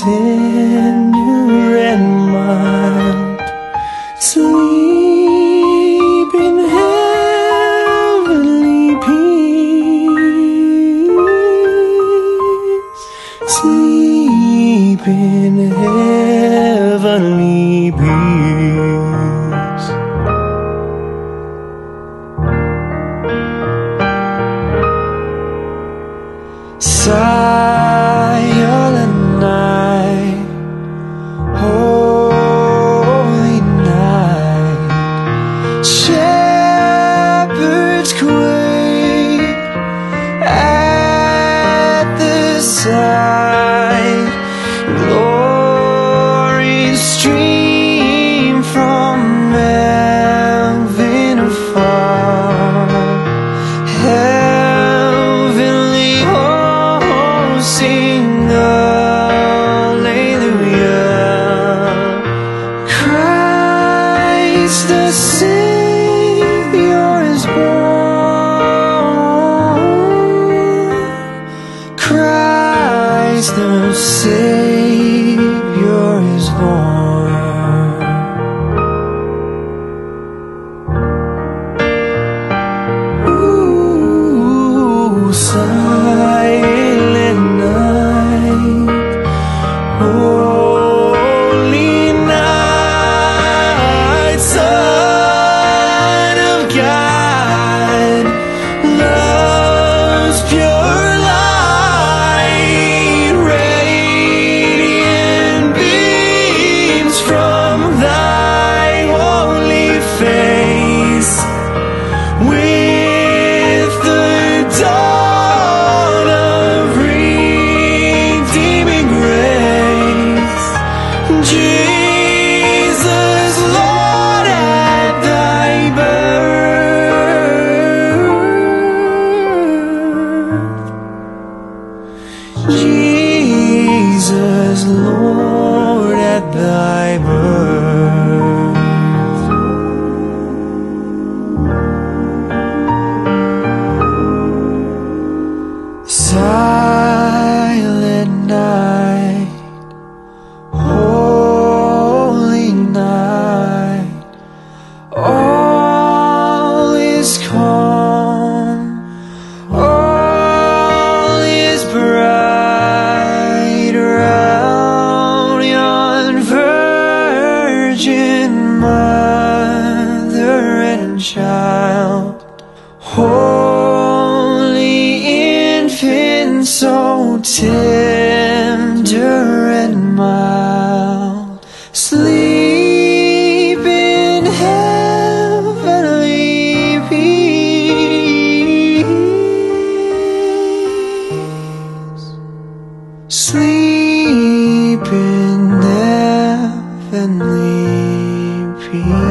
tender and mild. Sleep in heavenly peace. Sleep in heavenly peace. Silent night, holy night, shepherds quake at the sight. Glory stream from heaven afar. Heavenly hosts sing hallelujah. Christ the Savior is born. Christ the Savior is born. Ooh, silent night, holy night, Son of God, love's pure light, radiant beams from thy holy face. With the dawn of redeeming grace, Jesus, Lord, at thy birth. Jesus, Lord, at thy birth. Silent night, holy night, all is calm, all is bright round yon virgin mother and child. So tender and mild, sleep in heavenly peace. Sleep in heavenly peace.